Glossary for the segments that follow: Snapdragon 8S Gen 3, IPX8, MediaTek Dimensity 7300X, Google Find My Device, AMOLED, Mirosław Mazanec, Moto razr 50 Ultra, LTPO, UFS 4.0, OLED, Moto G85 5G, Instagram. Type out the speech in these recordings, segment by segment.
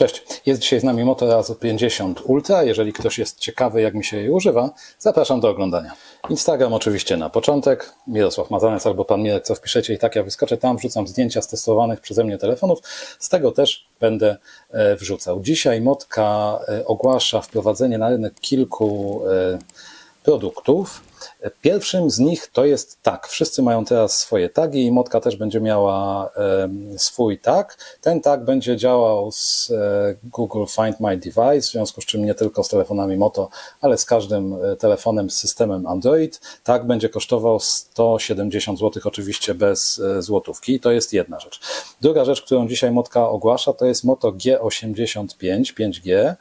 Cześć, jest dzisiaj z nami Moto razr 50 Ultra. Jeżeli ktoś jest ciekawy, jak mi się jej używa, zapraszam do oglądania. Instagram oczywiście na początek, Mirosław Mazanec albo Pan Mirek, co wpiszecie i tak ja wyskoczę. Tam wrzucam zdjęcia z testowanych przeze mnie telefonów, z tego też będę wrzucał. Dzisiaj Motka ogłasza wprowadzenie na rynek kilku produktów. Pierwszym z nich to jest tag. Wszyscy mają teraz swoje tagi i Motka też będzie miała swój tag. Ten tag będzie działał z Google Find My Device, w związku z czym nie tylko z telefonami Moto, ale z każdym telefonem z systemem Android. Tag będzie kosztował 170 zł, oczywiście bez złotówki. To jest jedna rzecz. Druga rzecz, którą dzisiaj Motka ogłasza, to jest Moto G85 5G.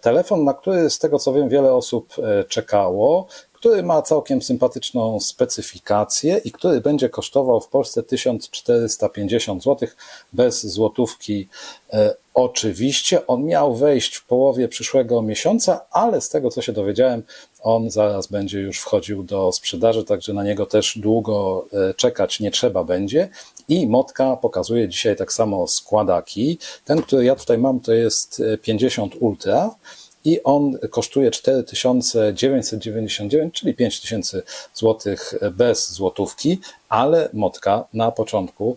Telefon, na który z tego co wiem wiele osób czekało, który ma całkiem sympatyczną specyfikację i który będzie kosztował w Polsce 1450 zł bez złotówki. Oczywiście on miał wejść w połowie przyszłego miesiąca, ale z tego co się dowiedziałem, on zaraz będzie już wchodził do sprzedaży, także na niego też długo czekać nie trzeba będzie. I Motka pokazuje dzisiaj tak samo składaki. Ten, który ja tutaj mam, to jest 50 Ultra. I on kosztuje 4999, czyli 5000 zł bez złotówki, ale Motka na początku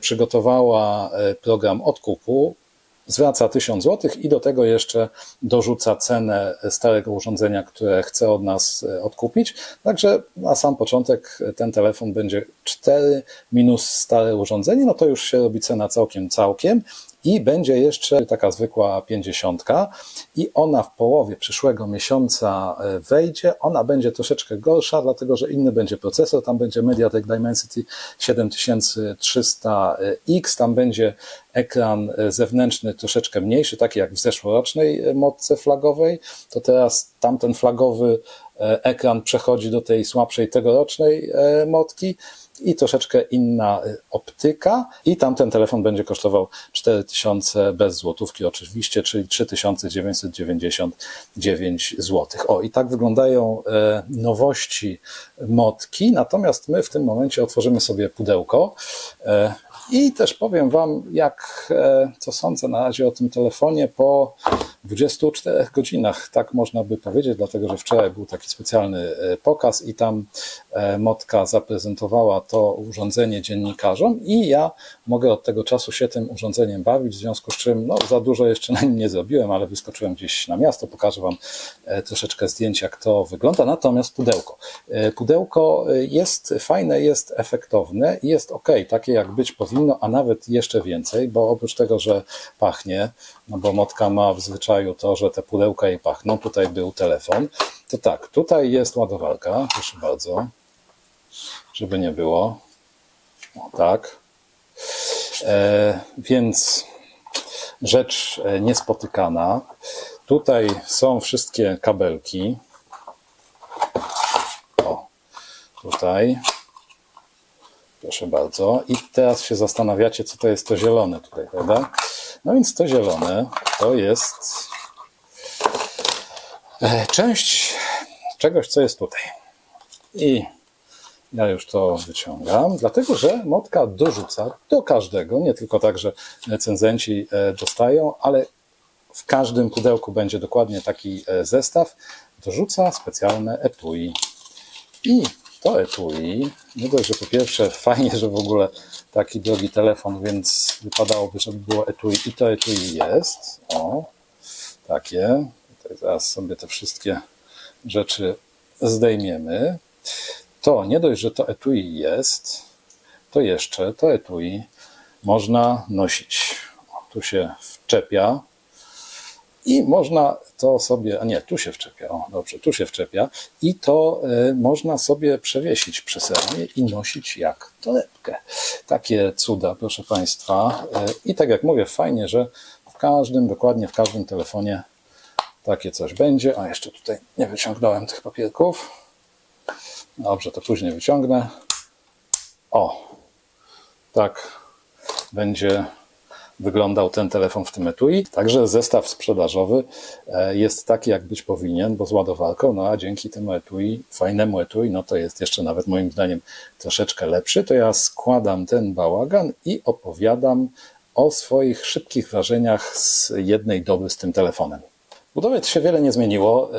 przygotowała program odkupu, zwraca 1000 zł i do tego jeszcze dorzuca cenę starego urządzenia, które chce od nas odkupić. Także na sam początek ten telefon będzie 4 minus stare urządzenie, no to już się robi cena całkiem. I będzie jeszcze taka zwykła 50 i ona w połowie przyszłego miesiąca wejdzie. Ona będzie troszeczkę gorsza, dlatego że inny będzie procesor, tam będzie MediaTek Dimensity 7300X, tam będzie ekran zewnętrzny troszeczkę mniejszy, taki jak w zeszłorocznej modce flagowej, to teraz tamten flagowy ekran przechodzi do tej słabszej tegorocznej modki i troszeczkę inna optyka i tamten telefon będzie kosztował 4000 bez złotówki oczywiście, czyli 3999 zł. O, i tak wyglądają nowości Motki, natomiast my w tym momencie otworzymy sobie pudełko i też powiem Wam, co sądzę na razie o tym telefonie po 24 godzinach, tak można by powiedzieć, dlatego że wczoraj był taki specjalny pokaz i tam Motka zaprezentowała to urządzenie dziennikarzom i ja mogę od tego czasu się tym urządzeniem bawić, w związku z czym no, za dużo jeszcze na nim nie zrobiłem, ale wyskoczyłem gdzieś na miasto, pokażę Wam troszeczkę zdjęć, jak to wygląda. Natomiast pudełko. Pudełko jest fajne, jest efektowne i jest ok, takie jak być powinno, a nawet jeszcze więcej, bo oprócz tego, że pachnie, no bo Motka ma w zwyczaju to, że te pudełka jej pachną, tutaj był telefon, to tak, tutaj jest ładowarka, proszę bardzo, żeby nie było, o tak, więc rzecz niespotykana, tutaj są wszystkie kabelki, o, tutaj, proszę bardzo. I teraz się zastanawiacie, co to jest to zielone tutaj, prawda? No więc to zielone to jest część czegoś, co jest tutaj. I ja już to wyciągam, dlatego że Motka dorzuca do każdego, nie tylko tak, że recenzenci dostają, ale w każdym pudełku będzie dokładnie taki zestaw. Dorzuca specjalne etui. I to etui, nie dość, że po pierwsze fajnie, że w ogóle taki drogi telefon, więc wypadałoby, żeby było etui i to etui jest, o, takie, tutaj zaraz sobie te wszystkie rzeczy zdejmiemy, to nie dość, że to etui jest, to jeszcze to etui można nosić, o, tu się wczepia i można to sobie, a nie, tu się wczepia, o dobrze, tu się wczepia i to można sobie przewiesić przy sobie i nosić jak torebkę. Takie cuda, proszę Państwa. I tak jak mówię, fajnie, że w każdym, dokładnie w każdym telefonie takie coś będzie. A jeszcze tutaj nie wyciągnąłem tych papierków. Dobrze, to później wyciągnę. O, tak będzie wyglądał ten telefon w tym etui. Także zestaw sprzedażowy jest taki, jak być powinien, bo z ładowarką, no a dzięki temu etui, fajnemu etui, no to jest jeszcze nawet moim zdaniem troszeczkę lepszy. To ja składam ten bałagan i opowiadam o swoich szybkich wrażeniach z jednej doby z tym telefonem. Budowie się wiele nie zmieniło,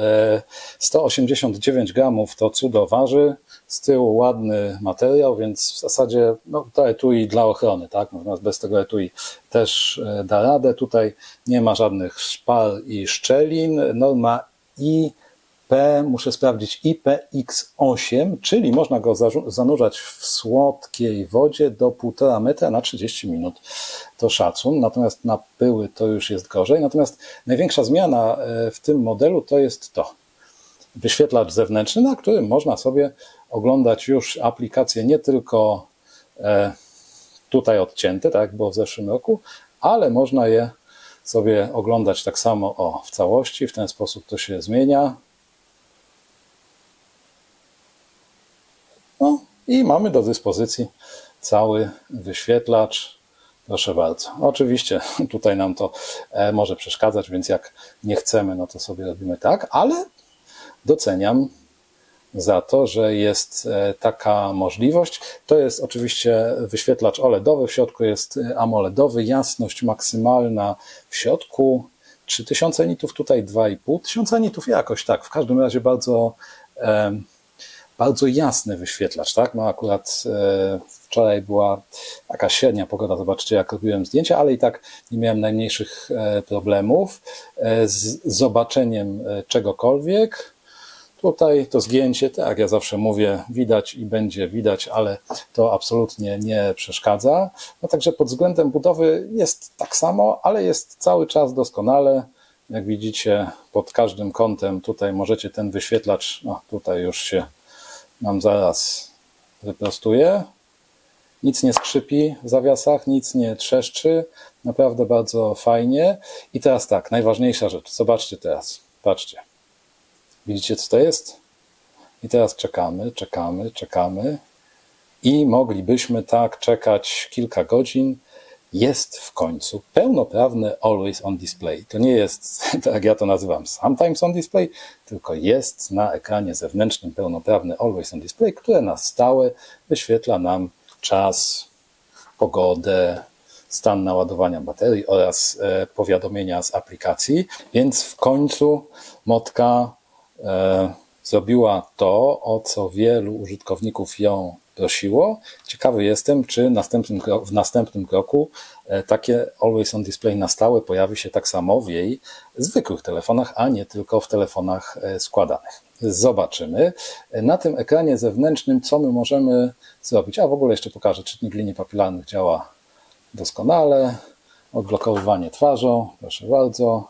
189 gramów to cudo waży, z tyłu ładny materiał, więc w zasadzie no, to etui dla ochrony, tak? Natomiast bez tego etui też da radę, tutaj nie ma żadnych szpar i szczelin, norma IP, muszę sprawdzić, IPX8, czyli można go zanurzać w słodkiej wodzie do 1,5 metra na 30 minut. To szacun, natomiast na pyły to już jest gorzej. Natomiast największa zmiana w tym modelu to jest to wyświetlacz zewnętrzny, na którym można sobie oglądać już aplikacje nie tylko tutaj odcięte, tak jak było w zeszłym roku, ale można je sobie oglądać tak samo w całości, w ten sposób to się zmienia. No i mamy do dyspozycji cały wyświetlacz. Proszę bardzo. Oczywiście tutaj nam to może przeszkadzać, więc jak nie chcemy, no to sobie robimy tak, ale doceniam za to, że jest taka możliwość. To jest oczywiście wyświetlacz OLEDowy, w środku jest AMOLEDowy, jasność maksymalna w środku 3000 nitów, tutaj 2500 nitów, jakoś tak, w każdym razie bardzo jasny wyświetlacz, tak? No akurat wczoraj była taka średnia pogoda, zobaczcie jak robiłem zdjęcia, ale i tak nie miałem najmniejszych problemów z zobaczeniem czegokolwiek. Tutaj to zgięcie, tak jak ja zawsze mówię, widać i będzie widać, ale to absolutnie nie przeszkadza. No także pod względem budowy jest tak samo, ale jest cały czas doskonale. Jak widzicie, pod każdym kątem tutaj możecie ten wyświetlacz, no tutaj już się nam zaraz wyprostuje. Nic nie skrzypi w zawiasach, nic nie trzeszczy. Naprawdę bardzo fajnie. I teraz tak, najważniejsza rzecz. Zobaczcie teraz, patrzcie. Widzicie, co to jest? I teraz czekamy, czekamy, czekamy. I moglibyśmy tak czekać kilka godzin. Jest w końcu pełnoprawny Always on Display. To nie jest, tak jak ja to nazywam, Sometimes on Display, tylko jest na ekranie zewnętrznym pełnoprawny Always on Display, które na stałe wyświetla nam czas, pogodę, stan naładowania baterii oraz powiadomienia z aplikacji. Więc w końcu Motka zrobiła to, o co wielu użytkowników ją prosiło. Ciekawy jestem, czy w następnym kroku takie Always on Display na stałe pojawi się tak samo w jej zwykłych telefonach, a nie tylko w telefonach składanych. Zobaczymy na tym ekranie zewnętrznym, co my możemy zrobić. A w ogóle jeszcze pokażę, czytnik linii papilarnych działa doskonale. Odblokowywanie twarzą, proszę bardzo.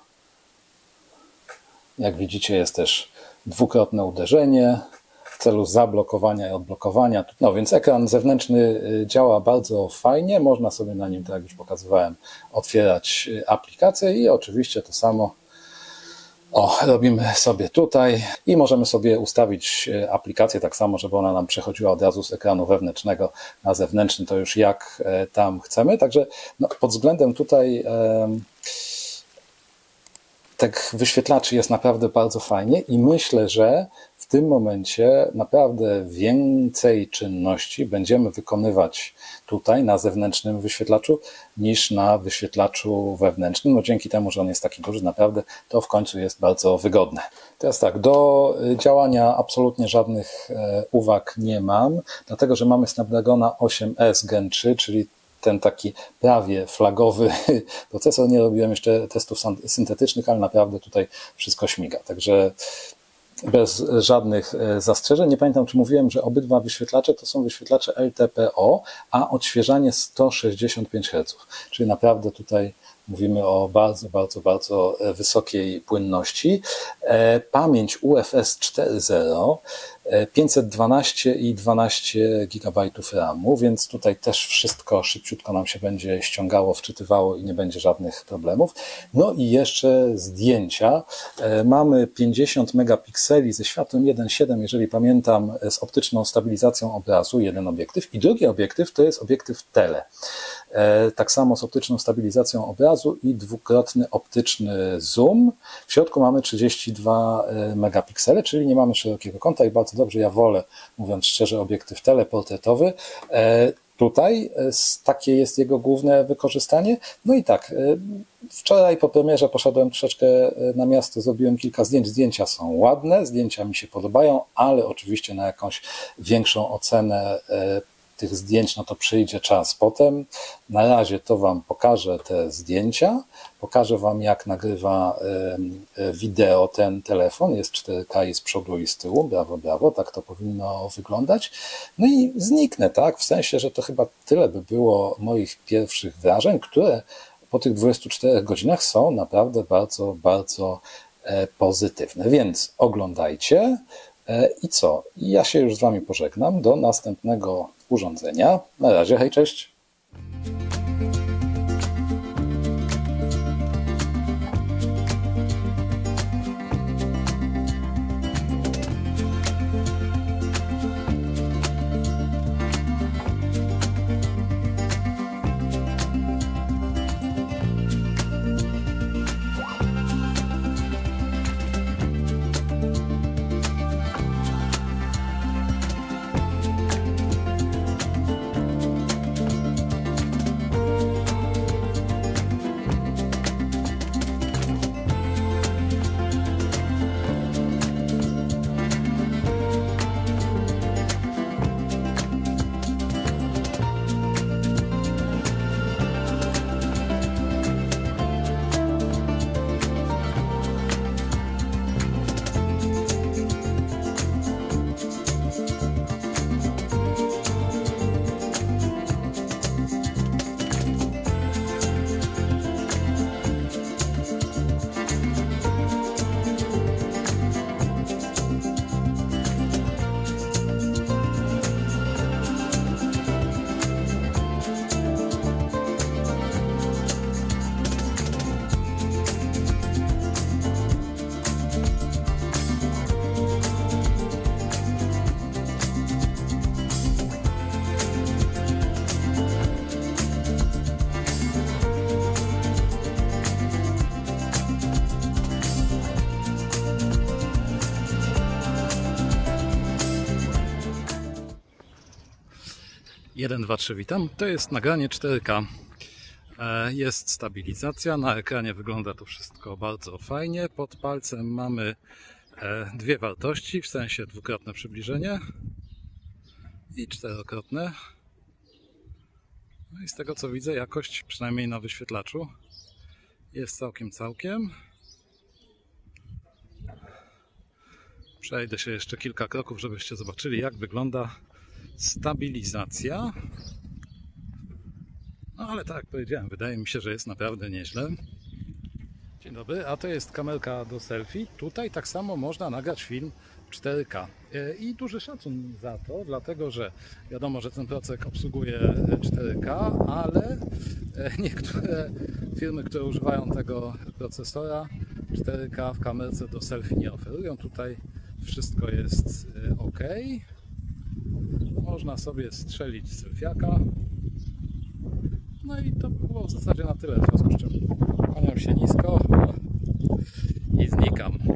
Jak widzicie, jest też dwukrotne uderzenie w celu zablokowania i odblokowania. No więc ekran zewnętrzny działa bardzo fajnie. Można sobie na nim, tak jak już pokazywałem, otwierać aplikacje i oczywiście to samo robimy sobie tutaj i możemy sobie ustawić aplikację tak samo, żeby ona nam przechodziła od razu z ekranu wewnętrznego na zewnętrzny, to już jak tam chcemy. Także no, pod względem tutaj tych wyświetlaczy jest naprawdę bardzo fajnie i myślę, że w tym momencie naprawdę więcej czynności będziemy wykonywać tutaj na zewnętrznym wyświetlaczu niż na wyświetlaczu wewnętrznym. No dzięki temu, że on jest taki duży, naprawdę to w końcu jest bardzo wygodne. Teraz tak, do działania absolutnie żadnych uwag nie mam, dlatego że mamy Snapdragona 8S Gen 3, czyli ten taki prawie flagowy procesor. Nie robiłem jeszcze testów syntetycznych, ale naprawdę tutaj wszystko śmiga. Także bez żadnych zastrzeżeń. Nie pamiętam, czy mówiłem, że obydwa wyświetlacze to są wyświetlacze LTPO, a odświeżanie 165 Hz. Czyli naprawdę tutaj mówimy o bardzo, bardzo, bardzo wysokiej płynności. Pamięć UFS 4.0, 512 i 12 GB RAM-u, więc tutaj też wszystko szybciutko nam się będzie ściągało, wczytywało i nie będzie żadnych problemów. No i jeszcze zdjęcia. Mamy 50 megapikseli ze światłem 1.7, jeżeli pamiętam, z optyczną stabilizacją obrazu, jeden obiektyw i drugi obiektyw to jest obiektyw tele. Tak samo z optyczną stabilizacją obrazu i dwukrotny optyczny zoom. W środku mamy 32 megapiksele, czyli nie mamy szerokiego kąta i bardzo dobrze, ja wolę, mówiąc szczerze, obiektyw teleportretowy. tutaj takie jest jego główne wykorzystanie. No i tak, wczoraj po premierze poszedłem troszeczkę na miasto, zrobiłem kilka zdjęć. Zdjęcia są ładne, zdjęcia mi się podobają, ale oczywiście na jakąś większą ocenę tych zdjęć, no to przyjdzie czas potem. Na razie to Wam pokażę te zdjęcia, pokażę Wam, jak nagrywa wideo ten telefon. Jest 4K i z przodu i z tyłu, brawo, brawo, tak to powinno wyglądać. No i zniknę, tak? W sensie, że to chyba tyle by było moich pierwszych wrażeń, które po tych 24 godzinach są naprawdę bardzo, bardzo pozytywne. Więc oglądajcie i co? Ja się już z Wami pożegnam. Do następnego urządzenia. Na razie, hej, cześć! Jeden, dwa, trzy, witam. To jest nagranie 4K. Jest stabilizacja, na ekranie wygląda to wszystko bardzo fajnie. Pod palcem mamy dwie wartości, w sensie dwukrotne przybliżenie i czterokrotne. No i z tego co widzę, jakość, przynajmniej na wyświetlaczu, jest całkiem. Przejdę się jeszcze kilka kroków, żebyście zobaczyli, jak wygląda stabilizacja, no ale tak jak powiedziałem, wydaje mi się, że jest naprawdę nieźle. Dzień dobry, a to jest kamerka do selfie. Tutaj tak samo można nagrać film 4K i duży szacun za to, dlatego że wiadomo, że ten procek obsługuje 4K, ale niektóre firmy, które używają tego procesora 4K w kamerce do selfie nie oferują. Tutaj wszystko jest ok. Można sobie strzelić z selfiaka. No i to było w zasadzie na tyle, w związku z czym kłaniam się nisko i znikam.